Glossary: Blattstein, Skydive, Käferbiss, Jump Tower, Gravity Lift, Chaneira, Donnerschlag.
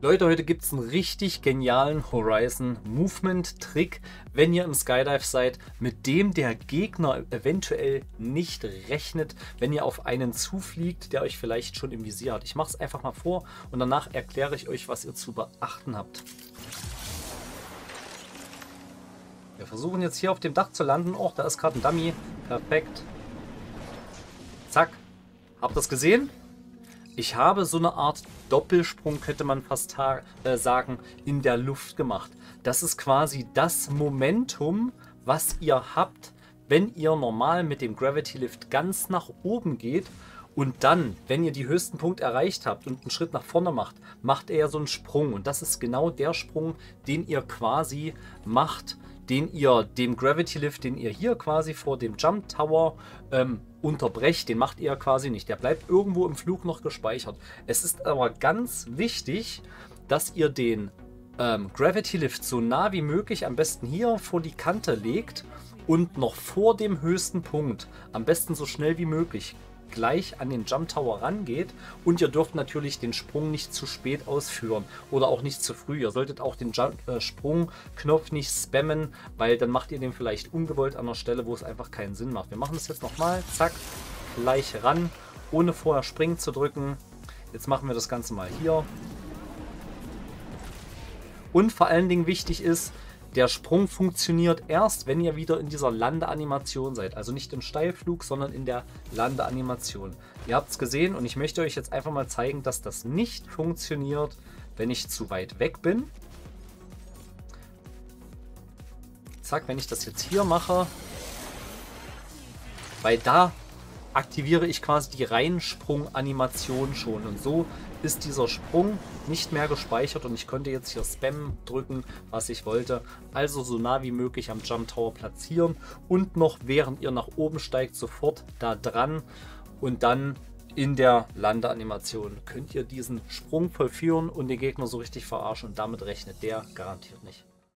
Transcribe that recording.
Leute, heute gibt es einen richtig genialen Horizon-Movement-Trick, wenn ihr im Skydive seid, mit dem der Gegner eventuell nicht rechnet, wenn ihr auf einen zufliegt, der euch vielleicht schon im Visier hat. Ich mache es einfach mal vor und danach erkläre ich euch, was ihr zu beachten habt. Wir versuchen jetzt hier auf dem Dach zu landen. Oh, da ist gerade ein Dummy. Perfekt. Zack. Habt ihr das gesehen? Ich habe so eine Art Doppelsprung, könnte man fast sagen, in der Luft gemacht. Das ist quasi das Momentum, was ihr habt, wenn ihr normal mit dem Gravity Lift ganz nach oben geht. Und dann, wenn ihr die höchsten Punkt erreicht habt und einen Schritt nach vorne macht, macht er so einen Sprung. Und das ist genau der Sprung, den ihr quasi macht, den ihr dem Gravity Lift, den ihr hier quasi vor dem Jump Tower unterbrecht, den macht ihr quasi nicht. Der bleibt irgendwo im Flug noch gespeichert. Es ist aber ganz wichtig, dass ihr den Gravity Lift so nah wie möglich, am besten hier vor die Kante legt und noch vor dem höchsten Punkt, am besten so schnell wie möglich, gleich an den Jump Tower rangeht. Und ihr dürft natürlich den Sprung nicht zu spät ausführen oder auch nicht zu früh. Ihr solltet auch den Sprungknopf nicht spammen, weil dann macht ihr den vielleicht ungewollt an einer Stelle, wo es einfach keinen Sinn macht. Wir machen es jetzt nochmal. Zack, gleich ran, ohne vorher springen zu drücken. Jetzt machen wir das Ganze mal hier. Und vor allen Dingen wichtig ist, der Sprung funktioniert erst, wenn ihr wieder in dieser Landeanimation seid. Also nicht im Steilflug, sondern in der Landeanimation. Ihr habt es gesehen und ich möchte euch jetzt einfach mal zeigen, dass das nicht funktioniert, wenn ich zu weit weg bin. Zack, wenn ich das jetzt hier mache, weil da aktiviere ich quasi die Reinsprung-Animation schon und so ist dieser Sprung nicht mehr gespeichert und ich konnte jetzt hier Spam drücken, was ich wollte. Also so nah wie möglich am Jump Tower platzieren und noch während ihr nach oben steigt sofort da dran und dann in der Landeanimation könnt ihr diesen Sprung vollführen und den Gegner so richtig verarschen und damit rechnet der garantiert nicht.